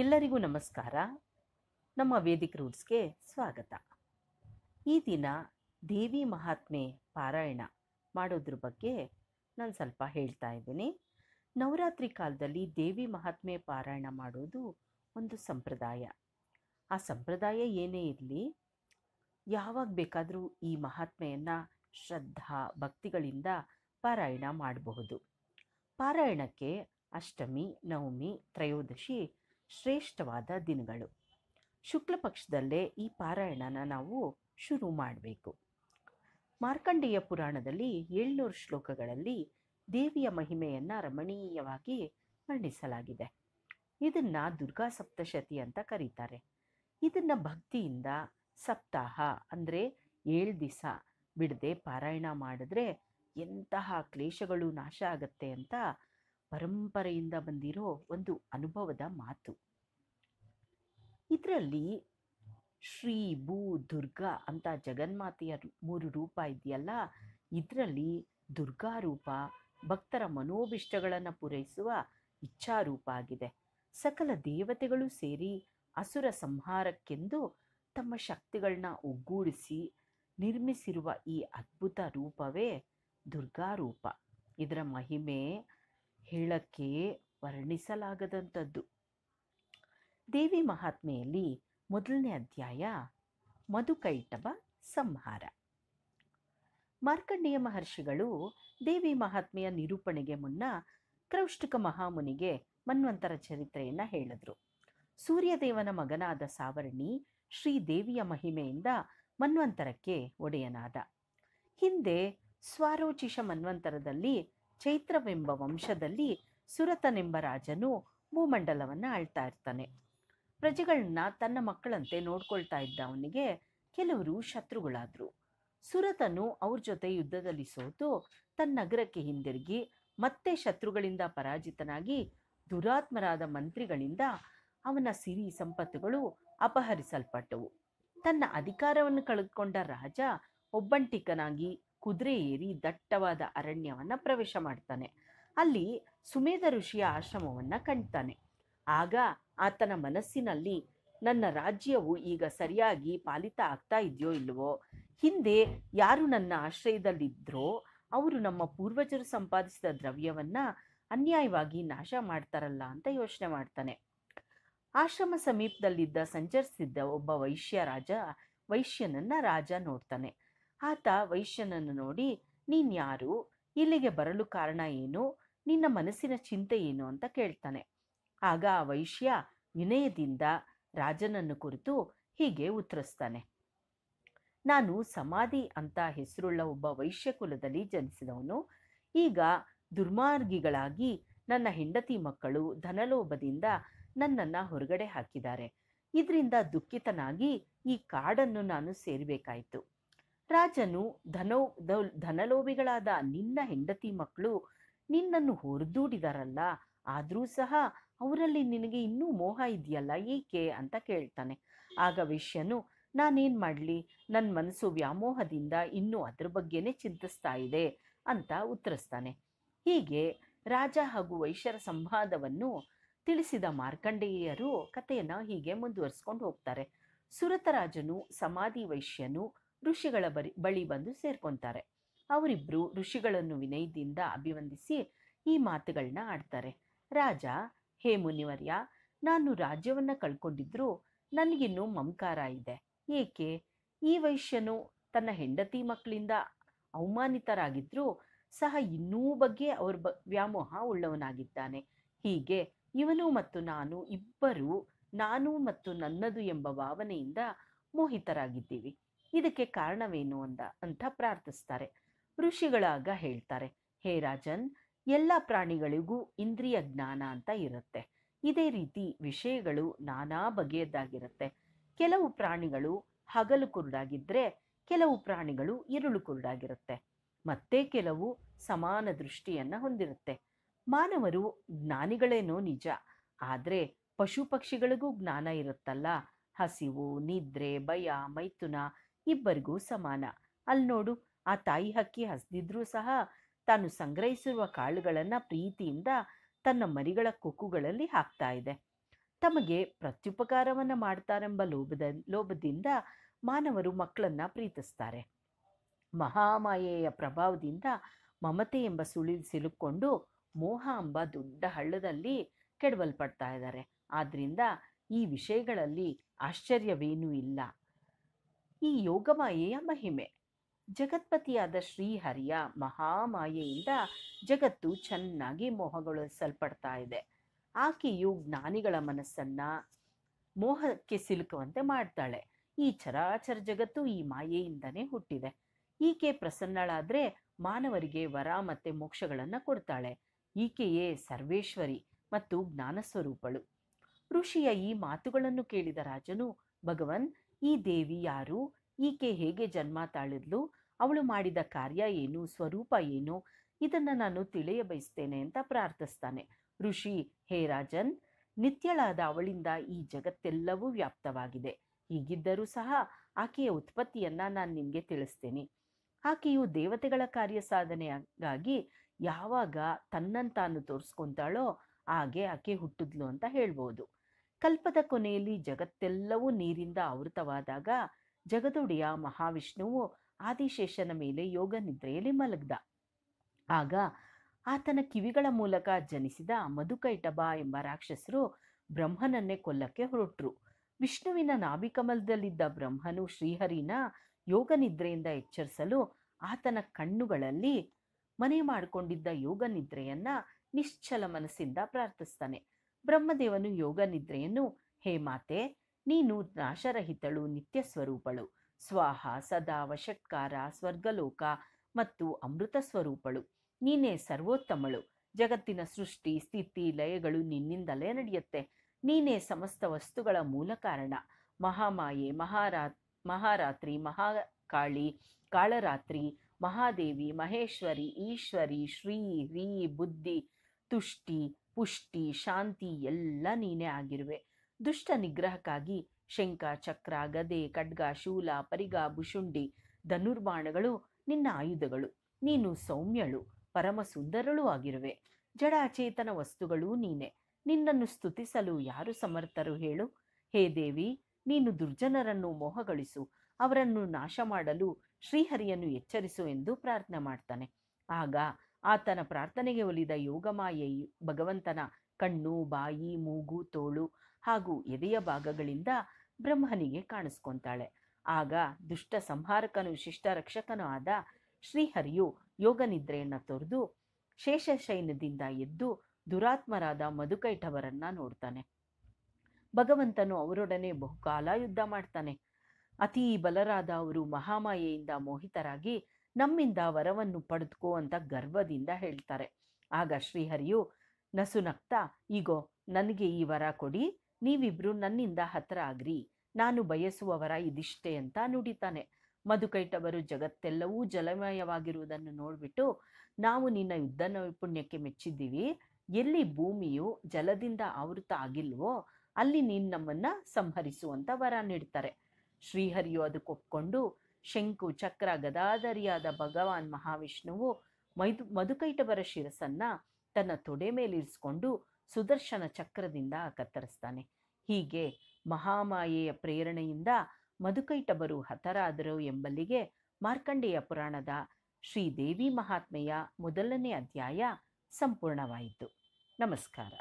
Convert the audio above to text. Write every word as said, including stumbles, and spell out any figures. ಎಲ್ಲರಿಗೂ ನಮಸ್ಕಾರ. ನಮ್ಮ ವೇದಿಕ್ ರೂಟ್ಸ್ಗೆ ಸ್ವಾಗತ. ಈ ದಿನ ದೇವಿ ಮಹಾತ್ಮೆ ಪಾರಾಯಣ ಮಾಡೋದ್ರ ಬಗ್ಗೆ ನಾನು ಸ್ವಲ್ಪ ಹೇಳ್ತಾ ಇದ್ದೀನಿ. ನವರಾತ್ರಿ ಕಾಲದಲ್ಲಿ ದೇವಿ ಮಹಾತ್ಮೆ ಪಾರಾಯಣ ಮಾಡೋದು ಒಂದು ಸಂಪ್ರದಾಯ. ಆ ಸಂಪ್ರದಾಯ ಏನೇ ಇರಲಿ, ಯಾವಾಗ ಬೇಕಾದರೂ ಈ ಮಹಾತ್ಮೆಯನ್ನು ಶ್ರದ್ಧಾ ಭಕ್ತಿಗಳಿಂದ ಪಾರಾಯಣ ಮಾಡಬಹುದು. ಪಾರಾಯಣಕ್ಕೆ ಅಷ್ಟಮಿ, ನವಮಿ, ತ್ರಯೋದಶಿ ಶ್ರೇಷ್ಠವಾದ ದಿನಗಳು. ಶುಕ್ಲ ಪಕ್ಷದಲ್ಲೇ ಈ ಪಾರಾಯಣನ ನಾವು ಶುರು ಮಾಡಬೇಕು. ಮಾರ್ಕಂಡೇಯ ಪುರಾಣದಲ್ಲಿ ಏಳ್ನೂರು ಶ್ಲೋಕಗಳಲ್ಲಿ ದೇವಿಯ ಮಹಿಮೆಯನ್ನು ರಮಣೀಯವಾಗಿ ವರ್ಣಿಸಲಾಗಿದೆ. ಇದನ್ನು ದುರ್ಗಾ ಸಪ್ತಶತಿ ಅಂತ ಕರೀತಾರೆ. ಇದನ್ನು ಭಕ್ತಿಯಿಂದ ಸಪ್ತಾಹ ಅಂದರೆ ಏಳು ದಿವಸ ಬಿಡದೆ ಪಾರಾಯಣ ಮಾಡಿದ್ರೆ ಎಂತಹ ಕ್ಲೇಶಗಳು ನಾಶ ಆಗತ್ತೆ ಅಂತ ಪರಂಪರೆಯಿಂದ ಬಂದಿರೋ ಒಂದು ಅನುಭವದ ಮಾತು. ಇದರಲ್ಲಿ ಶ್ರೀ, ಭೂ, ದುರ್ಗಾ ಅಂತ ಜಗನ್ಮಾತೆಯ ಮೂರು ರೂಪ ಇದೆಯಲ್ಲ, ಇದರಲ್ಲಿ ದುರ್ಗಾ ರೂಪ ಭಕ್ತರ ಮನೋಭಿಷ್ಟಗಳನ್ನು ಪೂರೈಸುವ ಇಚ್ಛಾರೂಪ ಆಗಿದೆ. ಸಕಲ ದೇವತೆಗಳು ಸೇರಿ ಅಸುರ ಸಂಹಾರಕ್ಕೆಂದು ತಮ್ಮ ಶಕ್ತಿಗಳನ್ನ ಒಗ್ಗೂಡಿಸಿ ನಿರ್ಮಿಸಿರುವ ಈ ಅದ್ಭುತ ರೂಪವೇ ದುರ್ಗಾರೂಪ. ಇದರ ಮಹಿಮೆ ಹೇಳಕ್ಕೆ ವರ್ಣಿಸಲಾಗದಂಥದ್ದು. ದೇವಿ ಮಹಾತ್ಮೆಯಲ್ಲಿ ಮೊದಲನೇ ಅಧ್ಯಾಯ ಮಧುಕೈಟಭ ಸಂಹಾರ. ಮಾರ್ಕಂಡೇಯ ಮಹರ್ಷಿಗಳು ದೇವಿ ಮಹಾತ್ಮೆಯ ನಿರೂಪಣೆಗೆ ಮುನ್ನ ಕ್ರೌಷ್ಟಿಕ ಮಹಾಮುನಿಗೆ ಮನ್ವಂತರ ಚರಿತ್ರೆಯನ್ನು ಹೇಳಿದರು. ಸೂರ್ಯದೇವನ ಮಗನಾದ ಸಾವರ್ಣಿ ಶ್ರೀದೇವಿಯ ಮಹಿಮೆಯಿಂದ ಮನ್ವಂತರಕ್ಕೆ ಒಡೆಯನಾದ. ಹಿಂದೆ ಸ್ವಾರೋಚಿಷ ಮನ್ವಂತರದಲ್ಲಿ ಚೈತ್ರವೆಂಬ ವಂಶದಲ್ಲಿ ಸುರತನೆಂಬ ರಾಜನು ಭೂಮಂಡಲವನ್ನು ಆಳ್ತಾ ಇರ್ತಾನೆ. ಪ್ರಜೆಗಳನ್ನ ತನ್ನ ಮಕ್ಕಳಂತೆ ನೋಡ್ಕೊಳ್ತಾ ಇದ್ದ ಅವನಿಗೆ ಕೆಲವರು ಶತ್ರುಗಳಾದರು. ಸುರತನು ಅವ್ರ ಜೊತೆ ಯುದ್ಧದಲ್ಲಿ ಸೋತು ತನ್ನ ನಗರಕ್ಕೆ ಹಿಂದಿರುಗಿ ಮತ್ತೆ ಶತ್ರುಗಳಿಂದ ಪರಾಜಿತನಾಗಿ ದುರಾತ್ಮರಾದ ಮಂತ್ರಿಗಳಿಂದ ಅವನ ಸಿರಿ ಸಂಪತ್ತುಗಳು ಅಪಹರಿಸಲ್ಪಟ್ಟವು. ತನ್ನ ಅಧಿಕಾರವನ್ನು ಕಳೆದುಕೊಂಡ ರಾಜ ಒಬ್ಬಂಟಿಕನಾಗಿ ಕುದುರೆ ಏರಿ ದಟ್ಟವಾದ ಅರಣ್ಯವನ್ನು ಪ್ರವೇಶ ಮಾಡ್ತಾನೆ. ಅಲ್ಲಿ ಸುಮೇಧ ಋಷಿಯ ಆಶ್ರಮವನ್ನು ಕಾಣ್ತಾನೆ. ಆಗ ಆತನ ಮನಸ್ಸಿನಲ್ಲಿ ನನ್ನ ರಾಜ್ಯವು ಈಗ ಸರಿಯಾಗಿ ಪಾಲಿತ ಆಗ್ತಾ ಇದೆಯೋ ಇಲ್ವೋ, ಹಿಂದೆ ಯಾರು ನನ್ನ ಆಶ್ರಯದಲ್ಲಿದ್ದರೋ ಅವರು ನಮ್ಮ ಪೂರ್ವಜರು ಸಂಪಾದಿಸಿದ ದ್ರವ್ಯವನ್ನು ಅನ್ಯಾಯವಾಗಿ ನಾಶ ಮಾಡ್ತಾರಲ್ಲ ಅಂತ ಯೋಚನೆ ಮಾಡ್ತಾನೆ. ಆಶ್ರಮ ಸಮೀಪದಲ್ಲಿದ್ದ ಸಂಚರಿಸಿದ್ದ ಒಬ್ಬ ವೈಶ್ಯ ರಾಜ ವೈಶ್ಯನನ್ನು ರಾಜ ನೋಡ್ತಾನೆ. ಆತ ವೈಶ್ಯನನ್ನು ನೋಡಿ, ನೀನ್ಯಾರು, ಇಲ್ಲಿಗೆ ಬರಲು ಕಾರಣ ಏನು, ನಿನ್ನ ಮನಸ್ಸಿನ ಚಿಂತೆ ಏನು ಅಂತ ಕೇಳ್ತಾನೆ. ಆಗ ಆ ವೈಶ್ಯ ವಿನಯದಿಂದ ರಾಜನನ್ನು ಕುರಿತು ಹೀಗೆ ಉತ್ತರಿಸ್ತಾನೆ. ನಾನು ಸಮಾಧಿ ಅಂತ ಹೆಸರುಳ್ಳ ಒಬ್ಬ ವೈಶ್ಯ ಕುಲದಲ್ಲಿ ಜನಿಸಿದವನು. ಈಗ ದುರ್ಮಾರ್ಗಿಗಳಾಗಿ ನನ್ನ ಹೆಂಡತಿ ಮಕ್ಕಳು ಧನಲೋಭದಿಂದ ನನ್ನನ್ನು ಹೊರಗಡೆ ಹಾಕಿದ್ದಾರೆ. ಇದರಿಂದ ದುಃಖಿತನಾಗಿ ಈ ಕಾಡನ್ನು ನಾನು ಸೇರಬೇಕಾಯಿತು. ರಾಜನು ಧನೋ ಧನಲೋಭಿಗಳಾದ ನಿನ್ನ ಹೆಂಡತಿ ಮಕ್ಕಳು ನಿನ್ನನ್ನು ಹೊರದೂಡಿದಾರಲ್ಲ, ಆದರೂ ಸಹ ಅವರಲ್ಲಿ ನಿನಗೆ ಇನ್ನೂ ಮೋಹ ಇದೆಯಲ್ಲ, ಏಕೆ ಅಂತ ಕೇಳ್ತಾನೆ. ಆಗ ವೈಶ್ಯನು, ನಾನೇನು ಮಾಡಲಿ, ನನ್ನ ಮನಸ್ಸು ವ್ಯಾಮೋಹದಿಂದ ಇನ್ನೂ ಅದ್ರ ಬಗ್ಗೆನೇ ಚಿಂತಿಸ್ತಾ ಇದೆ ಅಂತ ಉತ್ತರಿಸ್ತಾನೆ. ಹೀಗೆ ರಾಜ ಹಾಗೂ ವೈಶ್ಯರ ಸಂವಾದವನ್ನು ತಿಳಿಸಿದ ಮಾರ್ಕಂಡೇಯರು ಕಥೆಯನ್ನು ಹೀಗೆ ಮುಂದುವರಿಸ್ಕೊಂಡು ಹೋಗ್ತಾರೆ. ಸುರತರಾಜನು, ಸಮಾಧಿ ವೈಶ್ಯನು ಋಷಿಗಳ ಬರಿ ಬಳಿ ಬಂದು ಸೇರ್ಕೊತಾರೆ. ಅವರಿಬ್ಬರು ಋಷಿಗಳನ್ನು ವಿನಯದಿಂದ ಅಭಿವಂದಿಸಿ ಈ ಮಾತುಗಳನ್ನ ಆಡ್ತಾರೆ. ರಾಜ, ಹೇ ಮುನಿವರ್ಯ, ನಾನು ರಾಜ್ಯವನ್ನು ಕಳ್ಕೊಂಡಿದ್ರು ನನಗಿನ್ನೂ ಮಮಕಾರ ಇದೆ. ಏಕೆ ಈ ವೈಶ್ಯನು ತನ್ನ ಹೆಂಡತಿ ಮಕ್ಕಳಿಂದ ಅವಮಾನಿತರಾಗಿದ್ರೂ ಸಹ ಇನ್ನೂ ಬಗ್ಗೆ ಅವ್ರ ಬ ವ್ಯಾಮೋಹ ಉಳ್ಳವನಾಗಿದ್ದಾನೆ. ಹೀಗೆ ಇವನು ಮತ್ತು ನಾನು ಇಬ್ಬರು ನಾನು ಮತ್ತು ನನ್ನದು ಎಂಬ ಭಾವನೆಯಿಂದ ಮೋಹಿತರಾಗಿದ್ದೀವಿ. ಇದಕ್ಕೆ ಕಾರಣವೇನು ಅಂದ ಅಂತ ಪ್ರಾರ್ಥಿಸ್ತಾರೆ. ಋಷಿಗಳಾಗ ಹೇಳ್ತಾರೆ, ಹೇ ರಾಜನ್, ಎಲ್ಲ ಪ್ರಾಣಿಗಳಿಗೂ ಇಂದ್ರಿಯ ಜ್ಞಾನ ಅಂತ ಇರುತ್ತೆ. ಇದೇ ರೀತಿ ವಿಷಯಗಳು ನಾನಾ ಬಗೆಯದ್ದಾಗಿರುತ್ತೆ. ಕೆಲವು ಪ್ರಾಣಿಗಳು ಹಗಲು ಕುರುಡಾಗಿದ್ದರೆ ಕೆಲವು ಪ್ರಾಣಿಗಳು ಇರುಳು ಕುರುಡಾಗಿರುತ್ತೆ. ಮತ್ತೆ ಕೆಲವು ಸಮಾನ ದೃಷ್ಟಿಯನ್ನು ಹೊಂದಿರುತ್ತೆ. ಮಾನವರು ಜ್ಞಾನಿಗಳೇನೋ ನಿಜ, ಆದರೆ ಪಶು ಪಕ್ಷಿಗಳಿಗೂ ಜ್ಞಾನ ಇರುತ್ತಲ್ಲ. ಹಸಿವು, ನಿದ್ರೆ, ಭಯ, ಮೈಥುನ ಇಬ್ಬರಿಗೂ ಸಮಾನ. ಅಲ್ಲಿ ನೋಡು, ಆ ತಾಯಿ ಹಕ್ಕಿ ಹಸಿದಿದ್ರೂ ಸಹ ತಾನು ಸಂಗ್ರಹಿಸಿರುವ ಕಾಳುಗಳನ್ನು ಪ್ರೀತಿಯಿಂದ ತನ್ನ ಮರಿಗಳ ಕೊಕ್ಕುಗಳಲ್ಲಿ ಹಾಕ್ತಾ ಇದೆ. ತಮಗೆ ಪ್ರತ್ಯುಪಕಾರವನ್ನು ಮಾಡ್ತಾರೆಂಬ ಲೋಭದ ಲೋಭದಿಂದ ಮಾನವರು ಮಕ್ಕಳನ್ನು ಪ್ರೀತಿಸ್ತಾರೆ. ಮಹಾಮಾಯೆಯ ಪ್ರಭಾವದಿಂದ ಮಮತೆ ಎಂಬ ಸುಳಿಲು ಸಿಲುಕೊಂಡು ಮೋಹ ಎಂಬ ದೊಡ್ಡ ಹಳ್ಳದಲ್ಲಿ ಕೆಡವಲ್ಪಡ್ತಾ ಇದ್ದಾರೆ. ಆದ್ದರಿಂದ ಈ ವಿಷಯಗಳಲ್ಲಿ ಆಶ್ಚರ್ಯವೇನೂ ಇಲ್ಲ. ಈ ಯೋಗಮಾಯೆಯ ಮಹಿಮೆ. ಜಗತ್ಪತಿಯಾದ ಶ್ರೀಹರಿಯ ಮಹಾಮಾಯೆಯಿಂದ ಜಗತ್ತು ಚೆನ್ನಾಗಿ ಮೋಹಗೊಳಿಸಲ್ಪಡ್ತಾ ಇದೆ. ಆಕೆಯು ಜ್ಞಾನಿಗಳ ಮನಸ್ಸನ್ನು ಮೋಹಕ್ಕೆ ಸಿಲುಕುವಂತೆ ಮಾಡ್ತಾಳೆ. ಈ ಚರಾಚರ ಜಗತ್ತು ಈ ಮಾಯೆಯಿಂದನೇ ಹುಟ್ಟಿದೆ. ಈಕೆ ಪ್ರಸನ್ನಳಾದರೆ ಮಾನವರಿಗೆ ವರ ಮತ್ತು ಮೋಕ್ಷಗಳನ್ನು ಕೊಡ್ತಾಳೆ. ಈಕೆಯೇ ಸರ್ವೇಶ್ವರಿ ಮತ್ತು ಜ್ಞಾನಸ್ವರೂಪಳು. ಋಷಿಯ ಈ ಮಾತುಗಳನ್ನು ಕೇಳಿದ ರಾಜನು, ಭಗವನ್, ಈ ದೇವಿ ಯಾರು? ಈಕೆ ಹೇಗೆ ಜನ್ಮ ತಾಳಿದ್ಲು? ಅವಳು ಮಾಡಿದ ಕಾರ್ಯ ಏನು, ಸ್ವರೂಪ ಏನು? ಇದನ್ನು ನಾನು ತಿಳಿಯ ಬಯಸ್ತೇನೆ ಅಂತ ಪ್ರಾರ್ಥಿಸ್ತಾನೆ. ಋಷಿ, ಹೇ ರಾಜನ್, ನಿತ್ಯಳಾದ ಅವಳಿಂದ ಈ ಜಗತ್ತೆಲ್ಲವೂ ವ್ಯಾಪ್ತವಾಗಿದೆ. ಹೀಗಿದ್ದರೂ ಸಹ ಆಕೆಯ ಉತ್ಪತ್ತಿಯನ್ನು ನಾನು ನಿಮಗೆ ತಿಳಿಸ್ತೇನೆ. ಆಕೆಯು ದೇವತೆಗಳ ಕಾರ್ಯ ಸಾಧನೆಗಾಗಿ ಯಾವಾಗ ತನ್ನನ್ನು ತಾನು ತೋರಿಸ್ಕೊತಾಳೋ ಹಾಗೆ ಆಕೆ ಹುಟ್ಟಿದ್ಲು ಅಂತ ಹೇಳ್ಬೋದು. ಕಲ್ಪದ ಕೊನೆಯಲ್ಲಿ ಜಗತ್ತೆಲ್ಲವೂ ನೀರಿಂದ ಆವೃತವಾದಾಗ ಜಗದೊಡೆಯ ಮಹಾವಿಷ್ಣುವು ಆದಿಶೇಷನ ಮೇಲೆ ಯೋಗ ನಿದ್ರೆಯಲ್ಲಿ ಮಲಗ್ದ. ಆಗ ಆತನ ಕಿವಿಗಳ ಮೂಲಕ ಜನಿಸಿದ ಮಧುಕೈಟಭ ಎಂಬ ರಾಕ್ಷಸರು ಬ್ರಹ್ಮನನ್ನೇ ಕೊಲ್ಲಕ್ಕೆ ಹೊರಟರು. ವಿಷ್ಣುವಿನ ನಾಭಿಕಮಲದಲ್ಲಿದ್ದ ಬ್ರಹ್ಮನು ಶ್ರೀಹರಿನ ಯೋಗ ನಿದ್ರೆಯಿಂದ ಎಚ್ಚರಿಸಲು ಆತನ ಕಣ್ಣುಗಳಲ್ಲಿ ಮನೆ ಮಾಡಿಕೊಂಡಿದ್ದ ಯೋಗ ನಿದ್ರೆಯನ್ನು ನಿಶ್ಚಲ ಮನಸ್ಸಿಂದ ಪ್ರಾರ್ಥಿಸ್ತಾನೆ. ಬ್ರಹ್ಮದೇವನು ಯೋಗ ನಿದ್ರೆಯನ್ನು, ಹೇ ಮಾತೆ, ನೀನು ನಾಶರಹಿತಳು, ನಿತ್ಯ ಸ್ವರೂಪಳು, ಸ್ವಾಹ, ಸದಾ, ವಶತ್ಕಾರ, ಸ್ವರ್ಗಲೋಕ ಮತ್ತು ಅಮೃತ ಸ್ವರೂಪಳು, ನೀನೇ ಸರ್ವೋತ್ತಮಳು, ಜಗತ್ತಿನ ಸೃಷ್ಟಿ ಸ್ಥಿತಿ ಲಯಗಳು ನಿನ್ನಿಂದಲೇ ನಡೆಯುತ್ತೆ, ನೀನೇ ಸಮಸ್ತ ವಸ್ತುಗಳ ಮೂಲ ಕಾರಣ, ಮಹಾಮಾಯೆ, ಮಹಾರಾ ಮಹಾರಾತ್ರಿ, ಮಹಾಕಾಳಿ, ಕಾಳರಾತ್ರಿ, ಮಹಾದೇವಿ, ಮಹೇಶ್ವರಿ, ಈಶ್ವರಿ, ಶ್ರೀ, ರೀ, ಬುದ್ಧಿ, ತುಷ್ಟಿ, ಪುಷ್ಟಿ, ಶಾಂತಿ ಎಲ್ಲ ನೀನೇ ಆಗಿರುವೆ. ದುಷ್ಟ ನಿಗ್ರಹಕ್ಕಾಗಿ ಶಂಖ, ಚಕ್ರ, ಗದೆ, ಖಡ್ಗ, ಶೂಲ, ಪರಿಗ, ಬುಶುಂಡಿ, ಧನುರ್ಬಾಣಗಳು ನಿನ್ನ ಆಯುಧಗಳು. ನೀನು ಸೌಮ್ಯಳು, ಪರಮಸುಂದರಳೂ ಆಗಿರುವೆ. ಜಡ ಅಚೇತನ ವಸ್ತುಗಳೂ ನೀನೆ. ನಿನ್ನನ್ನು ಸ್ತುತಿಸಲು ಯಾರು ಸಮರ್ಥರು ಹೇಳು? ಹೇ ದೇವಿ, ನೀನು ದುರ್ಜನರನ್ನು ಮೋಹಗೊಳಿಸು, ಅವರನ್ನು ನಾಶ ಮಾಡಲು ಶ್ರೀಹರಿಯನ್ನು ಎಚ್ಚರಿಸು ಎಂದು ಪ್ರಾರ್ಥನೆ ಮಾಡ್ತಾನೆ. ಆಗ ಆತನ ಪ್ರಾರ್ಥನೆಗೆ ಒಲಿದ ಯೋಗಮಾಯೆಯು ಭಗವಂತನ ಕಣ್ಣು, ಬಾಯಿ, ಮೂಗು, ತೋಳು ಹಾಗೂ ಎದೆಯ ಭಾಗಗಳಿಂದ ಬ್ರಹ್ಮನಿಗೆ ಕಾಣಿಸ್ಕೊತಾಳೆ. ಆಗ ದುಷ್ಟ ಸಂಹಾರಕನೂ ಶಿಷ್ಟ ರಕ್ಷಕನೂ ಆದ ಶ್ರೀಹರಿಯು ಯೋಗ ನಿದ್ರೆಯನ್ನು ತೊರೆದು ಶೇಷಶಯನದಿಂದ ಎದ್ದು ದುರಾತ್ಮರಾದ ಮಧುಕೈಟಭರನ್ನು ನೋಡ್ತಾನೆ. ಭಗವಂತನು ಅವರೊಡನೆ ಬಹುಕಾಲ ಯುದ್ಧ ಮಾಡ್ತಾನೆ. ಅತಿ ಬಲರಾದ ಅವರು ಮಹಾಮಾಯೆಯಿಂದ ಮೋಹಿತರಾಗಿ ನಮ್ಮಿಂದ ವರವನ್ನು ಪಡೆದುಕೋ ಅಂತ ಗರ್ವದಿಂದ ಹೇಳ್ತಾರೆ. ಆಗ ಶ್ರೀಹರಿಯು ನಸುನಗ್ತಾ, ಈಗೋ ನನಗೆ ಈ ವರ ಕೊಡಿ, ನೀವಿಬ್ರು ನನ್ನಿಂದ ಹತ್ರ ಆಗ್ರಿ, ನಾನು ಬಯಸುವ ವರ ಇದಿಷ್ಟೇ ಅಂತ ನುಡಿತಾನೆ. ಮಧುಕೈಟಭರು ಜಗತ್ತೆಲ್ಲವೂ ಜಲಮಯವಾಗಿರುವುದನ್ನು ನೋಡಿಬಿಟ್ಟು, ನಾವು ನಿನ್ನ ಯುದ್ಧ ನೈಪುಣ್ಯಕ್ಕೆ ಮೆಚ್ಚಿದ್ದೀವಿ, ಎಲ್ಲಿ ಭೂಮಿಯು ಜಲದಿಂದ ಆವೃತ ಆಗಿಲ್ವೋ ಅಲ್ಲಿ ನೀನು ನಮ್ಮನ್ನು ಸಂಹರಿಸುವಂತ ವರ ನೀಡ್ತಾರೆ. ಶ್ರೀಹರಿಯು ಅದಕ್ಕೆ ಒಪ್ಕೊಂಡು ಶಂಕು, ಚಕ್ರ, ಗದಾಧರಿಯಾದ ಭಗವಾನ್ ಮಹಾವಿಷ್ಣುವು ಮೈದು ಮಧುಕೈಟಭರ ಶಿರಸನ್ನು ತನ್ನ ತೊಡೆ ಮೇಲಿರಿಸಿಕೊಂಡು ಸುದರ್ಶನ ಚಕ್ರದಿಂದ ಕತ್ತರಿಸ್ತಾನೆ. ಹೀಗೆ ಮಹಾಮಾಯೆಯ ಪ್ರೇರಣೆಯಿಂದ ಮಧುಕೈಟಭರು ಹತರಾದರು ಎಂಬಲ್ಲಿಗೆ ಮಾರ್ಕಂಡೇಯ ಪುರಾಣದ ಶ್ರೀ ದೇವಿ ಮಹಾತ್ಮೆಯ ಮೊದಲನೇ ಅಧ್ಯಾಯ ಸಂಪೂರ್ಣವಾಯಿತು. ನಮಸ್ಕಾರ.